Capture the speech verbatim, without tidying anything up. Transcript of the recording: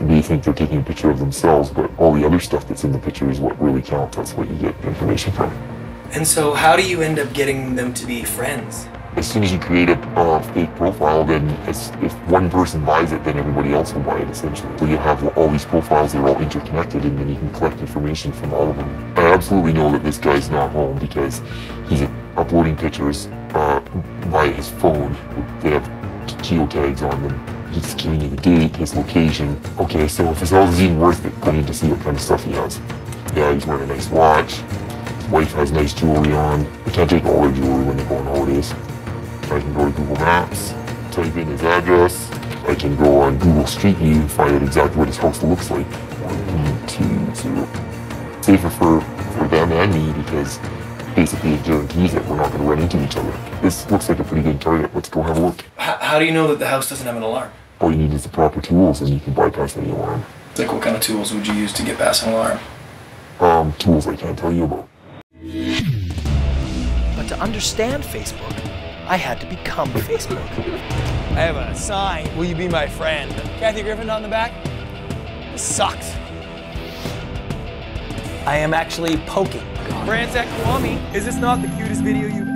They think they're taking a picture of themselves, but all the other stuff that's in the picture is what really counts. That's what you get information from. And so how do you end up getting them to be friends? As soon as you create a uh, fake profile, then it's, if one person buys it, then everybody else will buy it, essentially. So you have all these profiles, they're all interconnected, and then you can collect information from all of them. I absolutely know that this guy's not home because he's uploading pictures uh, via his phone. They have geotags on them. He's giving you the date, his location. Okay, so if it's all even worth it, I need to see what kind of stuff he has. Yeah, he's wearing a nice watch. His wife has nice jewelry on. I can't take all their jewelry when they go on holidays. I can go to Google Maps, type in his address. I can go on Google Street View and find out exactly what his house looks like. One, two, zero. Safer for, for them and me because basically it guarantees that we're not going to run into each other. This looks like a pretty good target. Let's go have a look. How, how do you know that the house doesn't have an alarm? All you need is the proper tools and you can bypass any alarm. Like what kind of tools would you use to get past an alarm? Um, tools I can't tell you about. But to understand Facebook, I had to become Facebook. I have a sign. Will you be my friend? Kathy Griffin on the back? This sucks. I am actually poking. Brant at Kiwami. Is this not the cutest video you've